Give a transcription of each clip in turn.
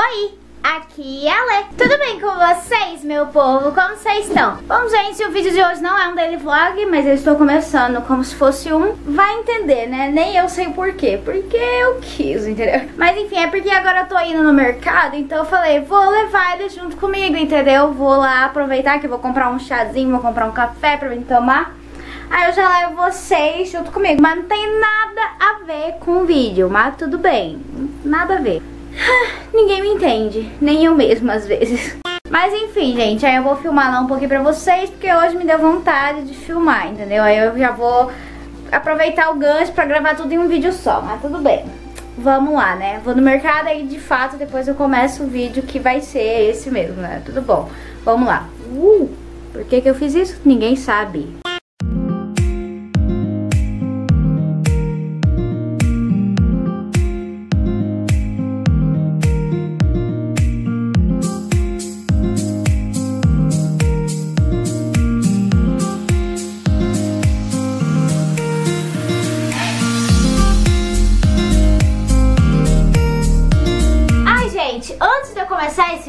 Oi, aqui é a Lê. Tudo bem com vocês, meu povo? Como vocês estão? Bom, gente, o vídeo de hoje não é um daily vlog, mas eu estou começando como se fosse um. Vai entender, né? Nem eu sei o porquê. Porque eu quis, entendeu? Mas enfim, é porque agora eu tô indo no mercado, então eu falei, vou levar ele junto comigo, entendeu? Vou lá aproveitar que eu vou comprar um chazinho, vou comprar um café pra mim tomar. Aí eu já levo vocês junto comigo. Mas não tem nada a ver com o vídeo, mas tudo bem. Nada a ver. Ninguém me entende, nem eu mesmo às vezes. Mas enfim, gente, aí eu vou filmar lá um pouquinho pra vocês, porque hoje me deu vontade de filmar, entendeu? Aí eu já vou aproveitar o gancho pra gravar tudo em um vídeo só, mas tudo bem. Vamos lá, né? Vou no mercado e de fato depois eu começo o vídeo que vai ser esse mesmo, né? Tudo bom, vamos lá. Por que que eu fiz isso? Ninguém sabe.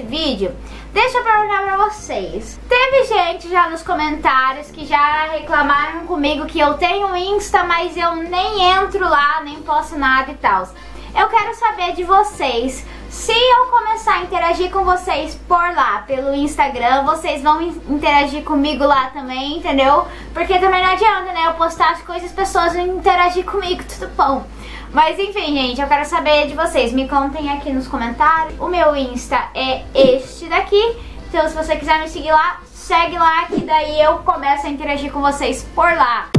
Vídeo, deixa eu perguntar pra vocês. Teve gente já nos comentários que já reclamaram comigo que eu tenho Insta, mas eu nem entro lá, nem posto nada e tal. Eu quero saber de vocês, se eu começar a interagir com vocês por lá, pelo Instagram, vocês vão interagir comigo lá também, entendeu? Porque também não adianta, né, eu postar as coisas e as pessoas vão interagir comigo, tudo bom. Mas enfim, gente, eu quero saber de vocês. Me contem aqui nos comentários. O meu Insta é este daqui. Então se você quiser me seguir lá, segue lá, que daí eu começo a interagir com vocês por lá.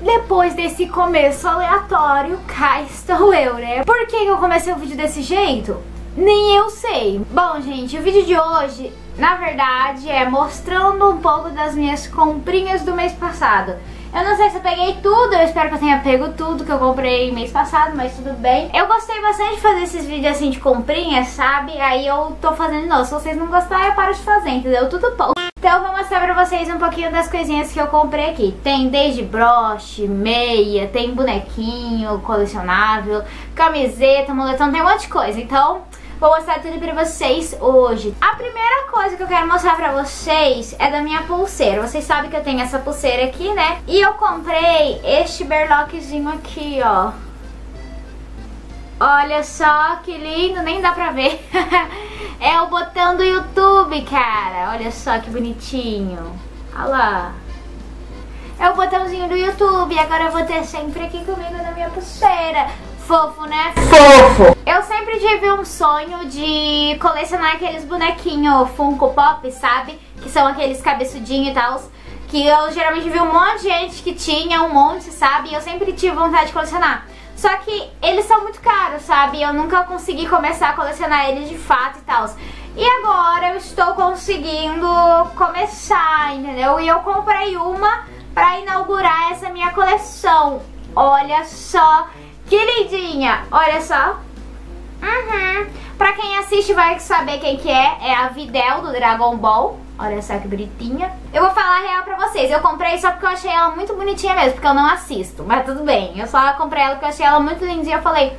Depois desse começo aleatório, cá estou eu, né? Por que eu comecei o vídeo desse jeito? Nem eu sei. Bom, gente, o vídeo de hoje, na verdade, é mostrando um pouco das minhas comprinhas do mês passado. Eu não sei se eu peguei tudo, eu espero que eu tenha pego tudo que eu comprei mês passado, mas tudo bem. Eu gostei bastante de fazer esses vídeos assim de comprinhas, sabe? Aí eu tô fazendo de novo. Se vocês não gostarem, eu paro de fazer, entendeu? Tudo bom. Então eu vou mostrar pra vocês um pouquinho das coisinhas que eu comprei aqui. Tem desde broche, meia, tem bonequinho colecionável, camiseta, moletom, tem um monte de coisa. Então vou mostrar tudo pra vocês hoje. A primeira coisa que eu quero mostrar pra vocês é da minha pulseira. Vocês sabem que eu tenho essa pulseira aqui, né? E eu comprei este berloquezinho aqui, ó. Olha só que lindo, nem dá pra ver. É o botão do YouTube, cara. Olha só que bonitinho. Olha lá. É o botãozinho do YouTube. Agora eu vou ter sempre aqui comigo na minha pulseira. Fofo, né? Fofo! Eu sempre tive um sonho de colecionar aqueles bonequinhos Funko Pop, sabe? Que são aqueles cabeçudinhos e tal. Que eu geralmente vi um monte de gente que tinha, um monte, sabe? E eu sempre tive vontade de colecionar. Só que eles são muito caros, sabe? Eu nunca consegui começar a colecionar eles de fato e tal. E agora eu estou conseguindo começar, entendeu? E eu comprei uma pra inaugurar essa minha coleção. Olha só! Que lindinha! Olha só. Pra quem assiste vai saber quem que é. É a Videl do Dragon Ball. Olha só que bonitinha. Eu vou falar a real pra vocês. Eu comprei só porque eu achei ela muito bonitinha mesmo. Porque eu não assisto, mas tudo bem. Eu só comprei ela porque eu achei ela muito lindinha. Eu falei,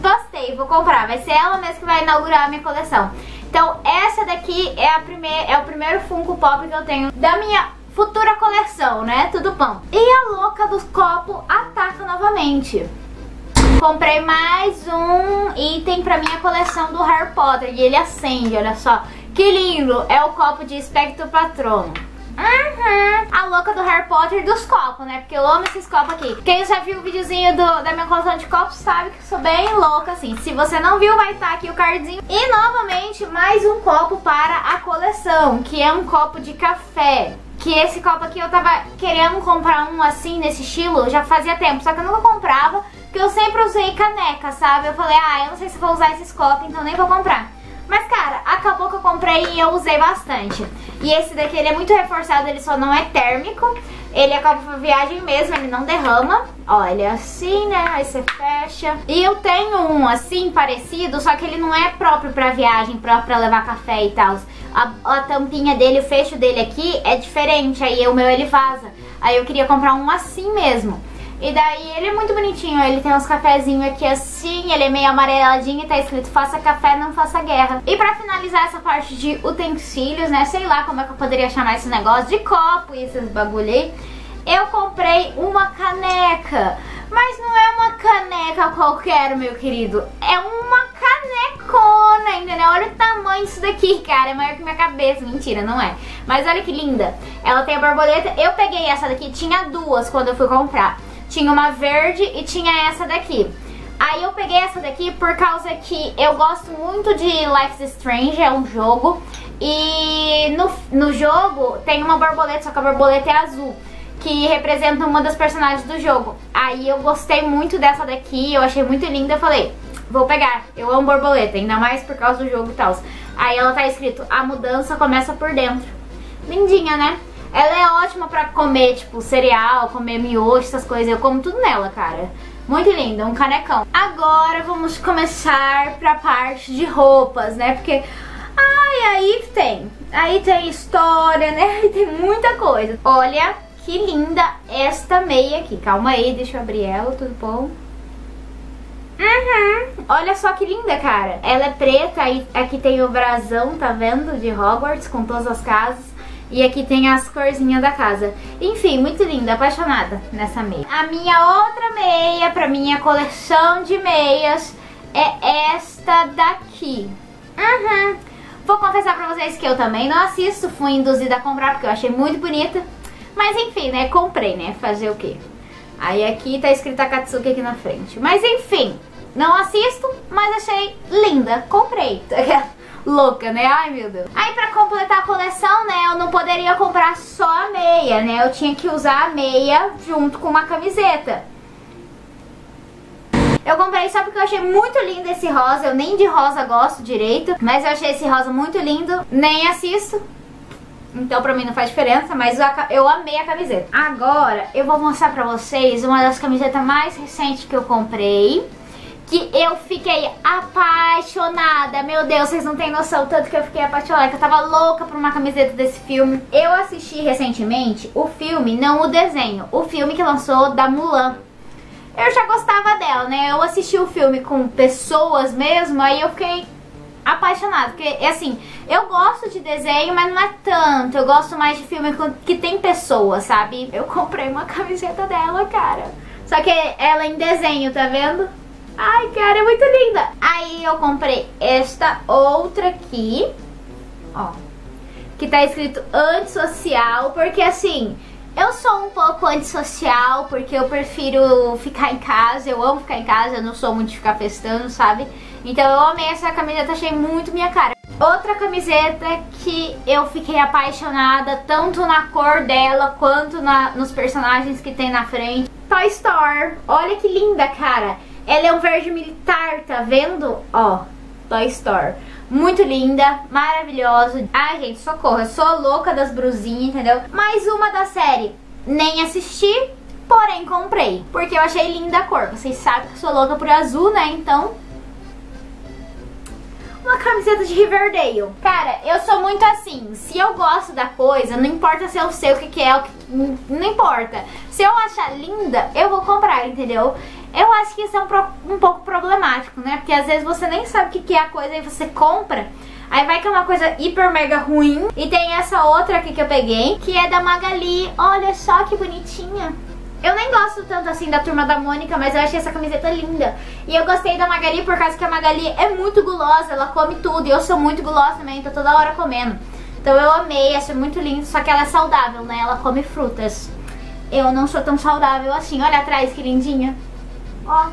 gostei, vou comprar. Vai ser ela mesmo que vai inaugurar a minha coleção. Então essa daqui é, é o primeiro Funko Pop que eu tenho da minha futura coleção, né? Tudo bom. E a louca do copo ataca novamente. Comprei mais um item pra minha coleção do Harry Potter. E ele acende, olha só. Que lindo! É o copo de Espectro Patron. A louca do Harry Potter dos copos, né? Porque eu amo esses copos aqui. Quem já viu o videozinho da minha coleção de copos sabe que eu sou bem louca, assim. Se você não viu, vai estar aqui o cardzinho. E novamente, mais um copo para a coleção, que é um copo de café. Que esse copo aqui eu tava querendo comprar um assim, nesse estilo, já fazia tempo. Só que eu nunca comprava, porque eu sempre usei caneca, sabe? Eu falei, eu não sei se vou usar esses copos, então nem vou comprar. Mas, cara, acabou que eu comprei e eu usei bastante. E esse daqui, ele é muito reforçado, ele só não é térmico. Ele é copo pra viagem mesmo, ele não derrama. Olha, assim, né? Aí você fecha. E eu tenho um assim, parecido, só que ele não é próprio pra viagem, próprio pra levar café e tal. A tampinha dele, o fecho dele aqui é diferente, aí o meu ele vaza. Aí eu queria comprar um assim mesmo. E daí ele é muito bonitinho, ele tem uns cafezinhos aqui assim, ele é meio amareladinho e tá escrito faça café, não faça guerra. E pra finalizar essa parte de utensílios, né, sei lá como é que eu poderia chamar esse negócio, de copo e esses bagulho aí, eu comprei uma caneca. Mas não é uma caneca qualquer, meu querido, é uma canecona, entendeu? Olha o tamanho disso daqui, cara, é maior que minha cabeça, mentira, não é. Mas olha que linda, ela tem a borboleta, eu peguei essa daqui, tinha duas quando eu fui comprar. Tinha uma verde e tinha essa daqui. Aí eu peguei essa daqui por causa que eu gosto muito de Life is Strange, é um jogo. E no jogo tem uma borboleta, só que a borboleta é azul, que representa uma das personagens do jogo. Aí eu gostei muito dessa daqui, eu achei muito linda, eu falei, vou pegar, eu amo borboleta, ainda mais por causa do jogo e tal. Aí ela tá escrito, a mudança começa por dentro. Lindinha, né? Ela é ótima pra comer, tipo, cereal, comer miojo, essas coisas. Eu como tudo nela, cara. Muito linda, um canecão. Agora vamos começar pra parte de roupas, né? Porque, ai, aí tem história, né? Aí tem muita coisa. Olha que linda esta meia aqui. Calma aí, deixa eu abrir ela, tudo bom? Uhum. Olha só que linda, cara. Ela é preta, aí aqui tem o brasão, tá vendo? De Hogwarts, com todas as casas. E aqui tem as corzinhas da casa. Enfim, muito linda, apaixonada nessa meia. A minha outra meia, pra minha coleção de meias, é esta daqui. Uhum. Vou confessar pra vocês que eu também não assisto, fui induzida a comprar porque eu achei muito bonita. Mas enfim, né, comprei, né, fazer o quê? Aí aqui tá escrito Akatsuki aqui na frente. Mas enfim, não assisto, mas achei linda, comprei. Louca, né? Ai, meu Deus. Aí pra completar a coleção, né, eu não poderia comprar só a meia, né? Eu tinha que usar a meia junto com uma camiseta. Eu comprei só porque eu achei muito lindo esse rosa. Eu nem de rosa gosto direito, mas eu achei esse rosa muito lindo. Nem assisto, então pra mim não faz diferença, mas eu amei a camiseta. Agora eu vou mostrar pra vocês uma das camisetas mais recentes que eu comprei, que eu fiquei apaixonada. Meu Deus, vocês não têm noção tanto que eu fiquei apaixonada, que eu tava louca por uma camiseta desse filme. Eu assisti recentemente o filme, não o desenho, o filme que lançou da Mulan. Eu já gostava dela, né? Eu assisti o filme com pessoas mesmo, aí eu fiquei apaixonada. Porque, assim, eu gosto de desenho, mas não é tanto. Eu gosto mais de filme que tem pessoas, sabe? Eu comprei uma camiseta dela, cara. Só que ela é em desenho, tá vendo? Ai, cara, é muito linda. Aí eu comprei esta outra aqui, ó, que tá escrito antissocial, porque assim, eu sou um pouco antissocial, porque eu prefiro ficar em casa, eu amo ficar em casa, eu não sou muito de ficar festando, sabe? Então eu amei essa camiseta, achei muito minha cara. Outra camiseta que eu fiquei apaixonada, tanto na cor dela, quanto nos personagens que tem na frente. Toy Store, olha que linda, cara. Ela é um verde militar, tá vendo? Ó, Toy Store. Muito linda, maravilhosa. Ai, gente, socorro, eu sou louca das brusinhas, entendeu? Mais uma da série. Nem assisti, porém comprei, porque eu achei linda a cor. Vocês sabem que eu sou louca por azul, né? Então, uma camiseta de Riverdale. Cara, eu sou muito assim, se eu gosto da coisa, não importa se eu sei o que é, não importa. Se eu achar linda, eu vou comprar, entendeu? Eu acho que isso é um pouco problemático, né? Porque às vezes você nem sabe o que é a coisa e você compra, aí vai que é uma coisa hiper mega ruim. E tem essa outra aqui que eu peguei, que é da Magali. Olha só que bonitinha. Eu nem gosto tanto assim da Turma da Mônica, mas eu achei essa camiseta linda. E eu gostei da Magali por causa que a Magali é muito gulosa, ela come tudo. E eu sou muito gulosa também, tô toda hora comendo. Então eu amei, achei muito lindo. Só que ela é saudável, né? Ela come frutas. Eu não sou tão saudável assim. Olha atrás, que lindinha. Ó.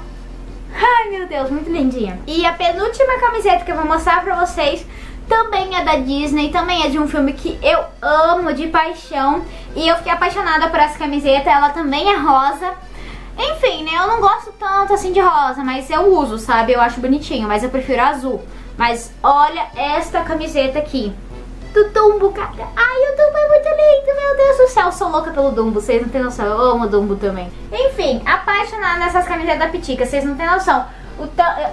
Ai, meu Deus, muito lindinha. E a penúltima camiseta que eu vou mostrar pra vocês também é da Disney, também é de um filme que eu amo de paixão. E eu fiquei apaixonada por essa camiseta, ela também é rosa. Enfim, né, eu não gosto tanto assim de rosa, mas eu uso, sabe? Eu acho bonitinho, mas eu prefiro azul. Mas olha esta camiseta aqui do Dumbo, cara. Ai, o Dumbo é muito lindo, meu Deus do céu. Eu sou louca pelo Dumbo, vocês não têm noção. Eu amo o Dumbo também. Enfim, apaixonada nessas camisetas da Pitica, vocês não têm noção.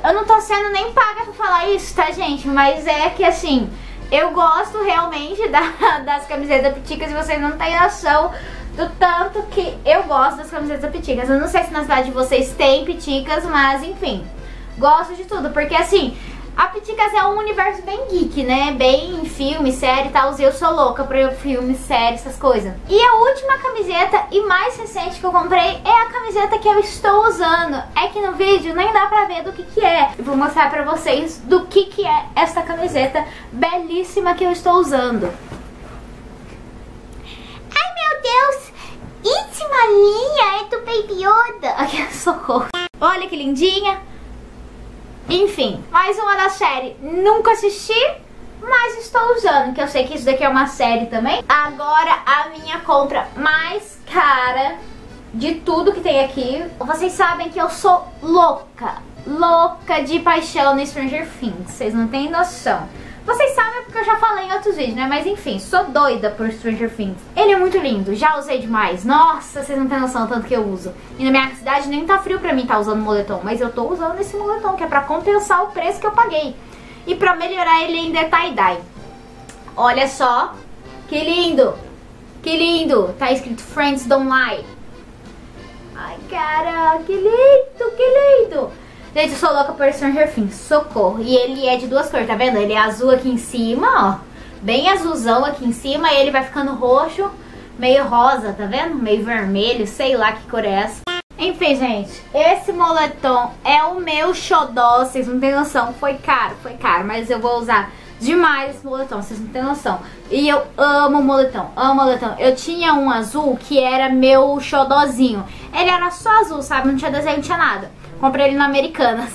Eu não tô sendo nem paga pra falar isso, tá, gente? Mas é que, assim, eu gosto realmente das camisetas da Piticas e vocês não têm noção do tanto que eu gosto das camisetas da Piticas. Eu não sei se na cidade de vocês tem Piticas, mas enfim, gosto de tudo, porque assim, a Piticas é um universo bem geek, né? Bem filme, série e tal. Eu sou louca pra filme, série, essas coisas. E a última camiseta e mais recente que eu comprei é a camiseta que eu estou usando. É que no vídeo nem dá pra ver do que é. Eu vou mostrar pra vocês do que é essa camiseta belíssima que eu estou usando. Ai meu Deus, íntima linha, é do Baby Yoda. Ai, socorro. Olha que lindinha. Enfim, mais uma da série, nunca assisti, mas estou usando, que eu sei que isso daqui é uma série também. Agora a minha compra mais cara de tudo que tem aqui. Vocês sabem que eu sou louca, louca de paixão no Stranger Things, vocês não têm noção. Vocês sabem porque eu já falei em outros vídeos, né? Mas enfim, sou doida por Stranger Things. Ele é muito lindo, já usei demais. Nossa, vocês não têm noção do tanto que eu uso. E na minha cidade nem tá frio pra mim tá usando moletom, mas eu tô usando esse moletom, que é pra compensar o preço que eu paguei. E pra melhorar ele ainda é tie-dye. Olha só, que lindo, que lindo. Tá escrito Friends Don't Lie. Ai, cara, que lindo, que lindo. Gente, eu sou louca por Stranger Things, socorro. E ele é de duas cores, tá vendo? Ele é azul aqui em cima, ó. Bem azulzão aqui em cima. E ele vai ficando roxo, meio rosa, tá vendo? Meio vermelho, sei lá que cor é essa. Enfim, gente, esse moletom é o meu xodó, vocês não tem noção. Foi caro, mas eu vou usar demais esse moletom, vocês não tem noção. E eu amo moletom, amo moletom. Eu tinha um azul que era meu xodózinho. Ele era só azul, sabe? Não tinha desenho, não tinha nada. Comprei ele na Americanas.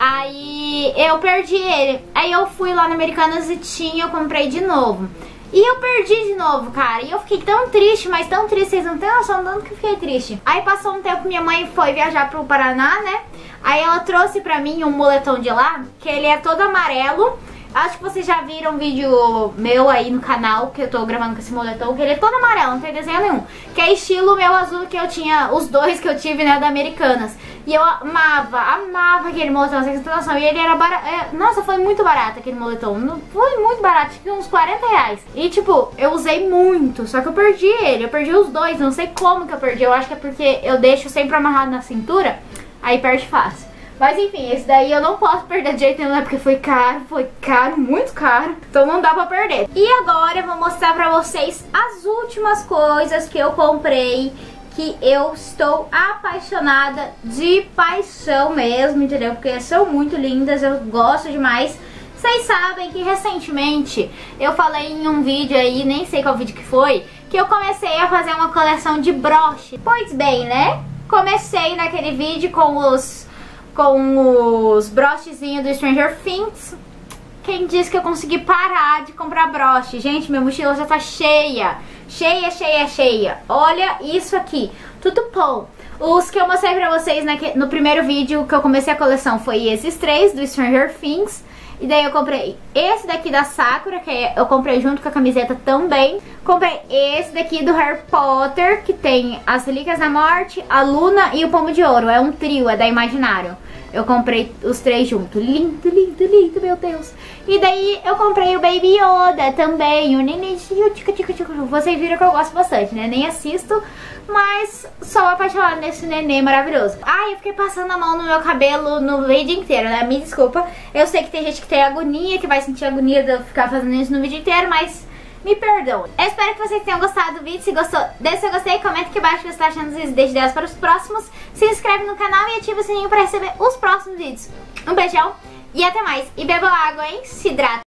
Aí eu perdi ele. Aí eu fui lá na Americanas e eu comprei de novo. E eu perdi de novo, cara. E eu fiquei tão triste, mas tão triste. Vocês não têm noção do tanto que eu fiquei triste. Aí passou um tempo, minha mãe foi viajar pro Paraná, né? Aí ela trouxe pra mim um moletom de lá, que ele é todo amarelo. Acho que vocês já viram um vídeo meu aí no canal, que eu tô gravando com esse moletom, que ele é todo amarelo, não tem desenho nenhum. Que é estilo meu azul que eu tinha, os dois que eu tive, né, da Americanas. E eu amava, amava aquele moletom, sem situação. E ele era barato, nossa, foi muito barato aquele moletom. Foi muito barato, acho que uns 40 reais. E tipo, eu usei muito, só que eu perdi ele, eu perdi os dois. Não sei como que eu perdi, eu acho que é porque eu deixo sempre amarrado na cintura, aí perde fácil. Mas enfim, esse daí eu não posso perder de jeito nenhum, né? Porque foi caro, muito caro. Então não dá pra perder. E agora eu vou mostrar pra vocês as últimas coisas que eu comprei, que eu estou apaixonada de paixão mesmo, entendeu? Porque são muito lindas, eu gosto demais. Vocês sabem que recentemente eu falei em um vídeo aí, nem sei qual vídeo que foi, que eu comecei a fazer uma coleção de broche. Pois bem, né? Comecei naquele vídeo com os brochezinhos do Stranger Things. Quem disse que eu consegui parar de comprar broche? Gente, minha mochila já tá cheia. Cheia, cheia, cheia. Olha isso aqui. Tudo bom. Os que eu mostrei pra vocês no primeiro vídeo que eu comecei a coleção foi esses três do Stranger Things. E daí eu comprei esse daqui da Sakura, que eu comprei junto com a camiseta também. Comprei esse daqui do Harry Potter, que tem as Relíquias da Morte, a Luna e o Pomo de Ouro. É um trio, é da Imaginário. Eu comprei os três juntos. Lindo, lindo, lindo, meu Deus. E daí eu comprei o Baby Yoda também. O Nenenzinho, tica, tica, tica. Vocês viram que eu gosto bastante, né? Nem assisto, mas sou apaixonada nesse neném maravilhoso. Ai, eu fiquei passando a mão no meu cabelo no vídeo inteiro, né? Me desculpa. Eu sei que tem gente que tem agonia, que vai sentir agonia de eu ficar fazendo isso no vídeo inteiro, mas me perdoe. Eu espero que vocês tenham gostado do vídeo. Se gostou, deixa seu gostei, comenta aqui embaixo o que você está achando e deixe ideias para os próximos. Se inscreve no canal e ativa o sininho para receber os próximos vídeos. Um beijão e até mais. E beba água, hein? Se hidrata.